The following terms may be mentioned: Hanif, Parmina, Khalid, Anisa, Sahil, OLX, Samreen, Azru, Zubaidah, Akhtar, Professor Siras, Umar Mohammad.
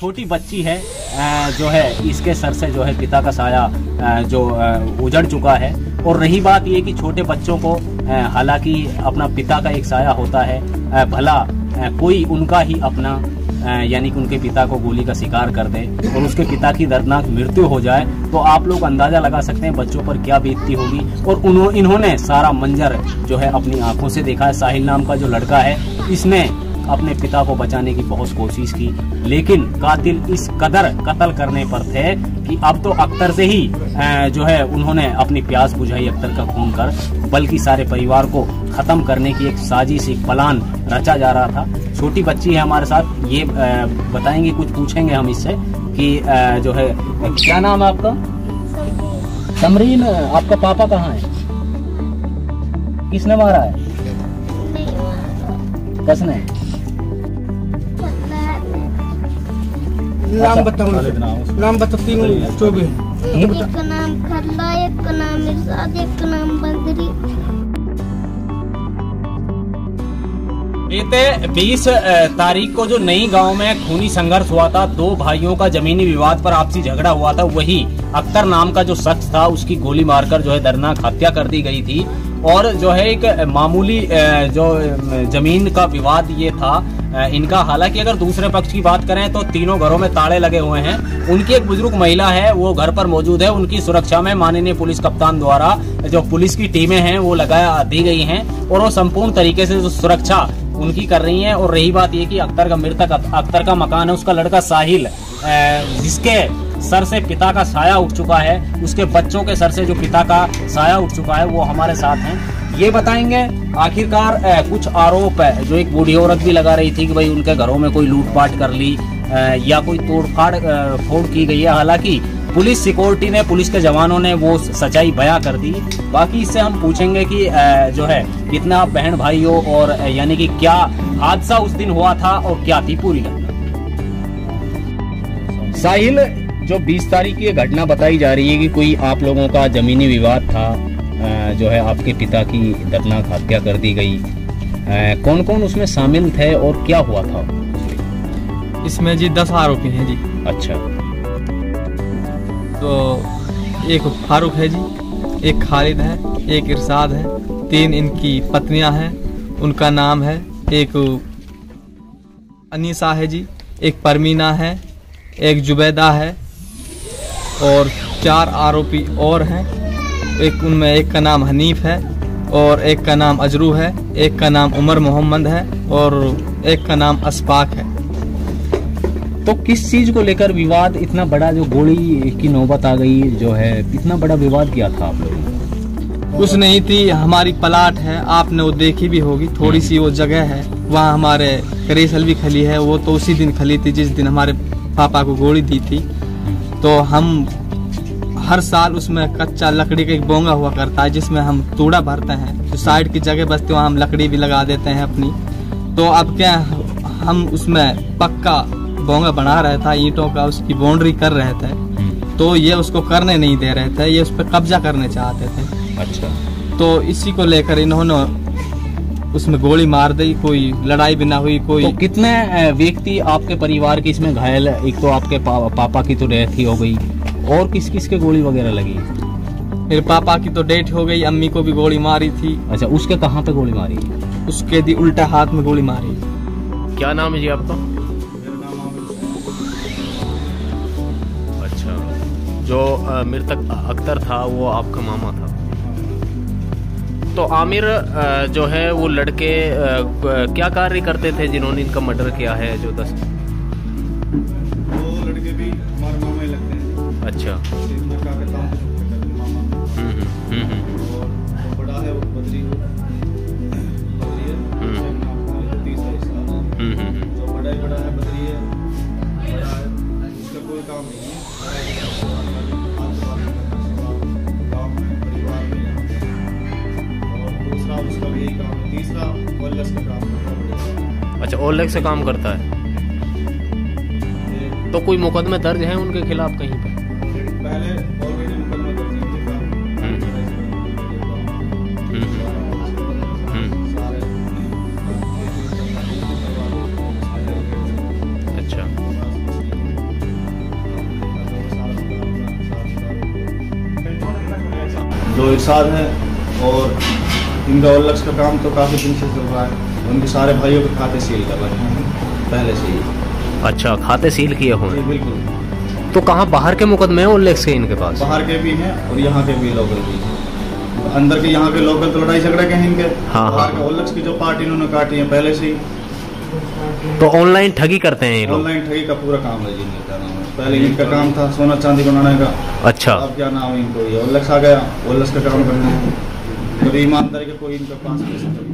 छोटी बच्ची है जो है इसके सर से जो है पिता का साया जो उजड़ चुका है। और रही बात ये कि छोटे बच्चों को हालांकि अपना पिता का एक साया होता है, भला कोई उनका ही अपना यानी कि उनके पिता को गोली का शिकार कर दे और उसके पिता की दर्दनाक मृत्यु हो जाए तो आप लोग अंदाजा लगा सकते हैं बच्चों पर क्या बीतती होगी। और इन्होंने सारा मंजर जो है अपनी आंखों से देखा है। साहिल नाम का जो लड़का है इसने अपने पिता को बचाने की बहुत कोशिश की, लेकिन कातिल इस कदर कत्ल करने पर थे कि अब तो अख्तर से ही जो है उन्होंने अपनी प्यास बुझाई अख्तर का खून कर, बल्कि सारे परिवार को खत्म करने की एक साजिश, एक प्लान रचा जा रहा था। छोटी बच्ची है हमारे साथ, ये बताएंगे, कुछ पूछेंगे हम इससे कि जो है क्या नाम है आपका? समरीन, आपका पापा कहाँ है? किसने मारा है? किसने? नाम बताओ, नाम बताओ। तीन चौबीस, एक का नाम खल्ला, एक का नाम इरशाद, एक का नाम बंदरी। बीते 20 तारीख को जो नई गांव में खूनी संघर्ष हुआ था, दो भाइयों का जमीनी विवाद पर आपसी झगड़ा हुआ था, वही अख्तर नाम का जो शख्स था उसकी गोली मारकर जो है दर्दनाक हत्या कर दी गई थी। और जो है एक मामूली जो जमीन का विवाद ये था इनका। हालांकि अगर दूसरे पक्ष की बात करें तो तीनों घरों में ताले लगे हुए हैं। उनकी एक बुजुर्ग महिला है, वो घर पर मौजूद है। उनकी सुरक्षा में माननीय पुलिस कप्तान द्वारा जो पुलिस की टीमें हैं वो लगा दी गई हैं और वो संपूर्ण तरीके से जो सुरक्षा उनकी कर रही है। और रही बात ये कि अख्तर का मकान है, उसका लड़का साहिल जिसके सर से पिता का साया उठ चुका है, उसके बच्चों के सर से जो पिता का साया उठ चुका है, वो हमारे साथ हैं। ये बताएंगे आखिरकार कुछ आरोप है जो एक बूढ़ी औरत भी लगा रही थी कि भाई उनके घरों में कोई लूटपाट कर ली या कोई तोड़फोड़ की गई है। हालांकि पुलिस सिक्योरिटी ने, पुलिस के जवानों ने वो सच्चाई बयां कर दी। बाकी इससे हम पूछेंगे कि जो है कितना बहन भाई हो और यानी कि क्या हादसा उस दिन हुआ था और क्या थी पूरी घटना। साहिल, जो 20 तारीख की घटना बताई जा रही है कि कोई आप लोगों का जमीनी विवाद था, जो है आपके पिता की दर्दनाक हत्या कर दी गई, कौन कौन उसमें शामिल थे और क्या हुआ था? इसमें जी 10 आरोपी हैं जी। अच्छा, तो एक फारूक है जी, एक खालिद है, एक इरशाद है, 3 इनकी पत्नियां हैं, उनका नाम है, एक अनीसा है जी, एक परमीना है, एक जुबैदा है और 4 आरोपी और हैं। एक उनमें एक का नाम हनीफ है और एक का नाम अजरू है, एक का नाम उमर मोहम्मद है और एक का नाम असपाक है। तो किस चीज़ को लेकर विवाद इतना बड़ा, जो गोली की नौबत आ गई, जो है इतना बड़ा विवाद किया था आप लोगों ने? कुछ नहीं थी, हमारी प्लाट है, आपने वो देखी भी होगी, थोड़ी सी वो जगह है, वहाँ हमारे करेसल भी खली है। वो तो उसी दिन खली थी जिस दिन हमारे पापा को गोली दी थी। तो हम हर साल उसमें कच्चा लकड़ी का एक बोंगा हुआ करता है जिसमें हम तूड़ा भरते हैं, जो साइड की जगह बचती है वहाँ हम लकड़ी भी लगा देते हैं अपनी। तो अब क्या हम उसमें पक्का बोंगा बना रहे था, ईंटों का उसकी बाउंड्री कर रहे थे, तो ये उसको करने नहीं दे रहे थे, ये उस पर कब्जा करने चाहते थे। अच्छा, तो इसी को लेकर इन्होंने उसमें गोली मार दी, कोई लड़ाई भी ना हुई कोई। तो कितने व्यक्ति आपके परिवार के इसमें घायल है? एक तो आपके पापा की तो डेथ ही हो गई, और किस किस के गोली वगैरह लगी? मेरे पापा की तो डेथ हो गई, अम्मी को भी गोली मारी थी। अच्छा, उसके कहाँ पे गोली मारी? उसके दी उल्टा हाथ में गोली मारी। क्या नाम है जी आपका? अच्छा, जो मृतक अख्तर था वो आपका मामा था। तो आमिर जो है वो लड़के क्या कार्य करते थे जिन्होंने इनका मर्डर किया है? जो 10 वो लड़के भी हमारे मामा ही लगते हैं। अच्छा, बड़ा है वो बदरी काम। अच्छा, OLX से काम करता है। तो कोई मुकदमे दर्ज हैं उनके खिलाफ कहीं पर? पहले ऑलरेडी मुकदमा दर्ज है। अच्छा, जो इरशाद है और इनका OLX का काम तो काफ़ी दिन से चल रहा है। उनके सारे भाइयों के खाते सील कर रहे हैं पहले से ही। अच्छा, खाते सील किए हुए? बिल्कुल। तो कहाँ बाहर के मुकदमे हैं OLX के इनके पास? बाहर के भी हैं और यहाँ के भी लोकल भी हैं। अंदर के यहाँ के लोकल तो लड़ाई झगड़े के हैं इनके। हाँ हाँ। OLX की जो पार्टी इन्होंने काटी है पहले से ही। तो ऑनलाइन ठगी करते हैं ये लोग? ऑनलाइन ठगी का पूरा काम है जी इनका। पहले इनका काम था सोना चांदी बनाने का। अच्छा। अब क्या नाम है इनको, OLX आ गया, OLX का काम करना है। ईमानदारी का कोई इनका पास